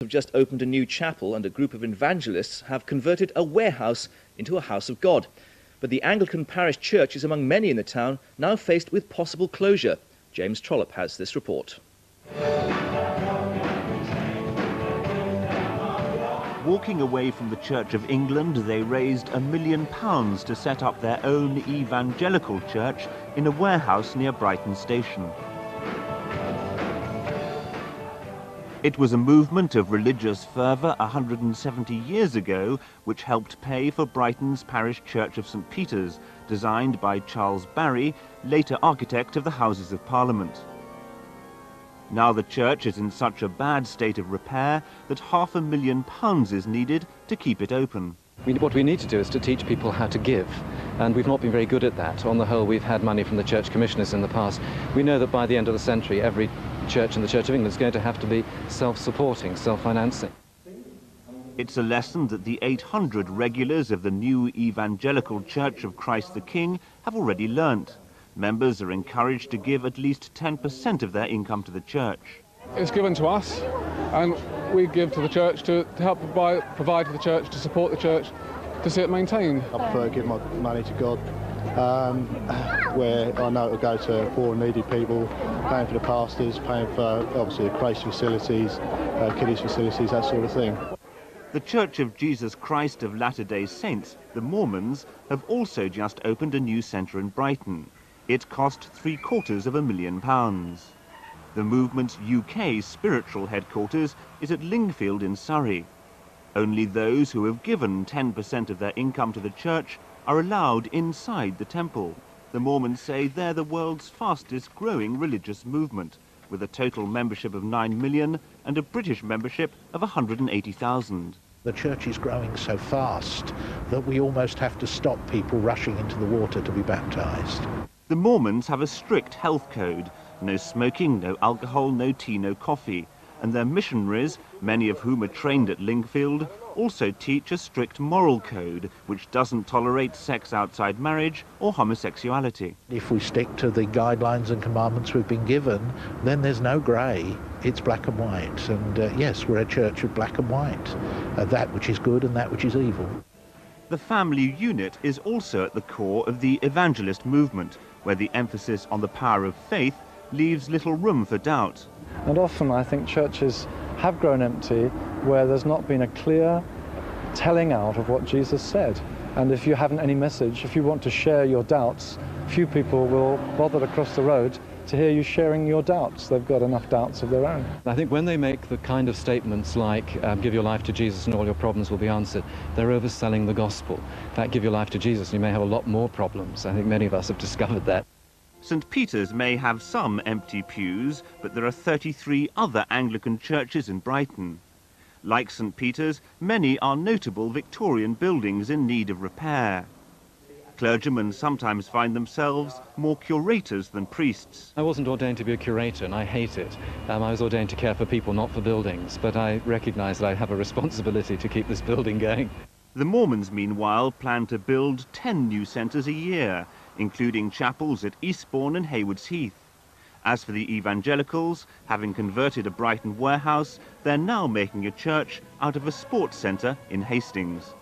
have just opened a new chapel and a group of evangelists have converted a warehouse into a house of God. But the Anglican parish church is among many in the town now faced with possible closure. James Trollop has this report. Walking away from the Church of England, they raised £1 million to set up their own evangelical church in a warehouse near Brighton Station. It was a movement of religious fervour 170 years ago which helped pay for Brighton's parish church of St Peter's, designed by Charles Barry, later architect of the Houses of Parliament. Now the church is in such a bad state of repair that £500,000 is needed to keep it open. What we need to do is to teach people how to give, and we've not been very good at that. On the whole, we've had money from the church commissioners in the past. We know that by the end of the century, every church in the Church of England is going to have to be self-supporting, self-financing. It's a lesson that the 800 regulars of the New Evangelical Church of Christ the King have already learnt. Members are encouraged to give at least 10% of their income to the church. It's given to us, and we give to the church to help provide for the church, to support the church, to see it maintained. I prefer to give my money to God, where I know it'll go to poor and needy people, paying for the pastors, paying for, obviously, the creche facilities, kiddies facilities, that sort of thing. The Church of Jesus Christ of Latter-day Saints, the Mormons, have also just opened a new centre in Brighton. It cost £750,000. The movement's UK spiritual headquarters is at Lingfield in Surrey. Only those who have given 10% of their income to the church are allowed inside the temple. The Mormons say they're the world's fastest growing religious movement, with a total membership of 9 million and a British membership of 180,000. The church is growing so fast that we almost have to stop people rushing into the water to be baptised. The Mormons have a strict health code. No smoking, no alcohol, no tea, no coffee. And their missionaries, many of whom are trained at Lingfield, also teach a strict moral code which doesn't tolerate sex outside marriage or homosexuality. If we stick to the guidelines and commandments we've been given, then there's no grey. It's black and white. And yes, we're a church of black and white. That which is good and that which is evil. The family unit is also at the core of the evangelist movement, where the emphasis on the power of faith leaves little room for doubt. And often I think churches have grown empty where there's not been a clear telling out of what Jesus said. And if you haven't any message, if you want to share your doubts, few people will bother to cross the road to hear you sharing your doubts. They've got enough doubts of their own. I think when they make the kind of statements like give your life to Jesus and all your problems will be answered, they're overselling the gospel. In fact, give your life to Jesus and you may have a lot more problems. I think many of us have discovered that. St Peter's may have some empty pews, but there are 33 other Anglican churches in Brighton. Like St Peter's, many are notable Victorian buildings in need of repair. Clergymen sometimes find themselves more curators than priests. I wasn't ordained to be a curator, and I hate it. I was ordained to care for people, not for buildings, but I recognise that I have a responsibility to keep this building going. The Mormons, meanwhile, plan to build 10 new centres a year, including chapels at Eastbourne and Haywards Heath. As for the evangelicals, having converted a Brighton warehouse, they're now making a church out of a sports centre in Hastings.